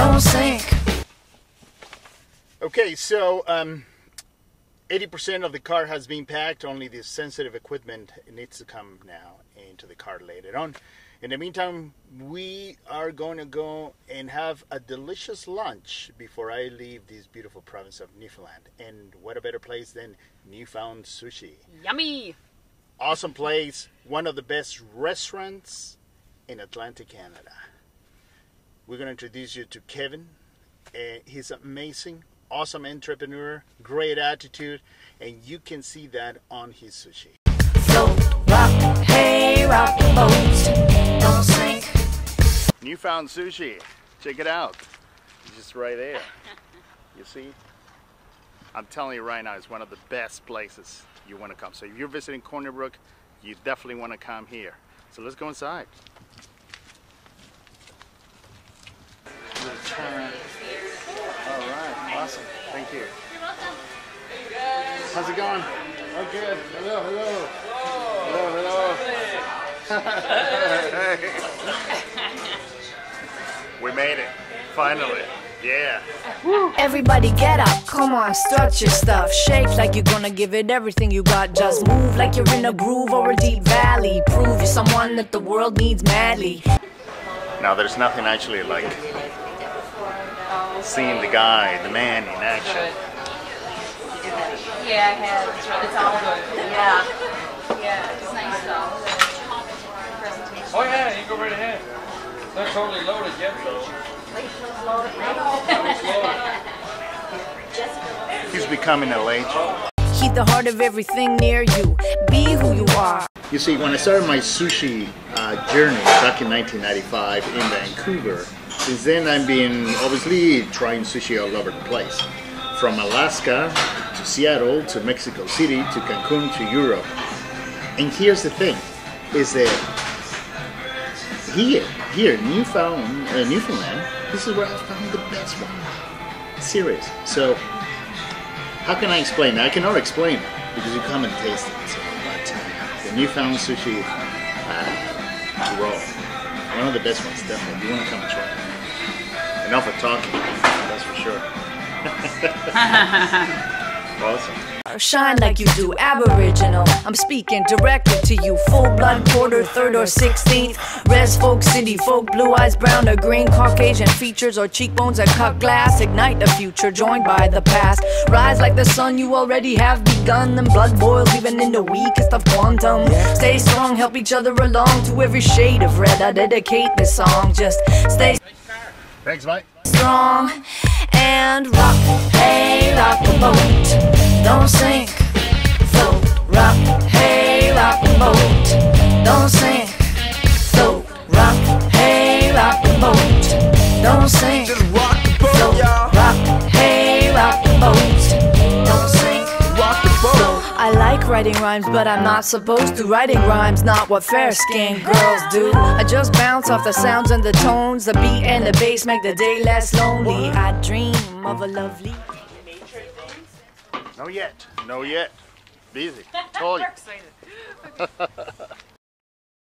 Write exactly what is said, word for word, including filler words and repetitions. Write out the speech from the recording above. don't sink. Okay, so um, eighty percent of the car has been packed. Only the sensitive equipment needs to come now into the car later on. In the meantime, we are going to go and have a delicious lunch before I leave this beautiful province of Newfoundland. And what a better place than Newfound Sushi. Yummy! Awesome place. One of the best restaurants in Atlantic Canada. We're going to introduce you to Kevin. Uh, he's amazing, awesome entrepreneur, great attitude, and you can see that on his sushi. Rock boats, don't sink. Newfound Sushi, check it out. It's just right there. You see? I'm telling you right now, it's one of the best places you want to come. So if you're visiting Corner Brook, you definitely want to come here. So let's go inside. All right, awesome. Thank you. You're welcome. Hey guys. How's it going? Oh, good. Hello, hello. Hello, hello. hello. We made it, finally. Yeah. Everybody get up, come on, stretch your stuff. Shake like you're gonna give it everything you got. Just move like you're in a groove or a deep valley. Prove you're someone that the world needs madly. Now there's nothing actually like seeing the guy, the man in action. Yeah, I have. It's all good. Yeah. Yeah, it's nice though. Oh yeah, you go right ahead. Not totally loaded yet though. He's becoming a legend. Keep the heart of everything near you. Be who you are. You see, when I started my sushi uh, journey back in nineteen ninety-five in Vancouver, since then I've been obviously trying sushi all over the place. From Alaska to Seattle to Mexico City to Cancun to Europe. And here's the thing, is that Here, here, Newfoundland, uh, Newfoundland, this is where I found the best one. Serious. So, how can I explain that? I cannot explain it, because you come and taste it. So, but uh, the Newfoundland Sushi uh, Raw, one of the best ones, definitely. You want to come and try it. Enough of talking, that's for sure. Awesome. Shine like you do, aboriginal. I'm speaking directly to you. Full blood, quarter, third or sixteenth. Res folk, city folk, blue eyes, brown or green, Caucasian features or cheekbones that cut glass. Ignite the future, joined by the past. Rise like the sun, you already have begun. Them blood boils even in the weakest of quantum. Stay strong, help each other along. To every shade of red, I dedicate this song. Just stay Thanks, mate. strong and rock, hey, rock the boat. Don't sink, float, rock, hey, rock the boat. Don't sink, float, rock, hey, rock the boat. Don't sink, just rock the boat, float, rock, hey, rock the boat. Don't sink, rock the boat. I like writing rhymes, but I'm not supposed to. Writing rhymes, not what fair-skinned girls do. I just bounce off the sounds and the tones. The beat and the bass make the day less lonely. I dream of a lovely... No yet. No yet. Busy. Told you.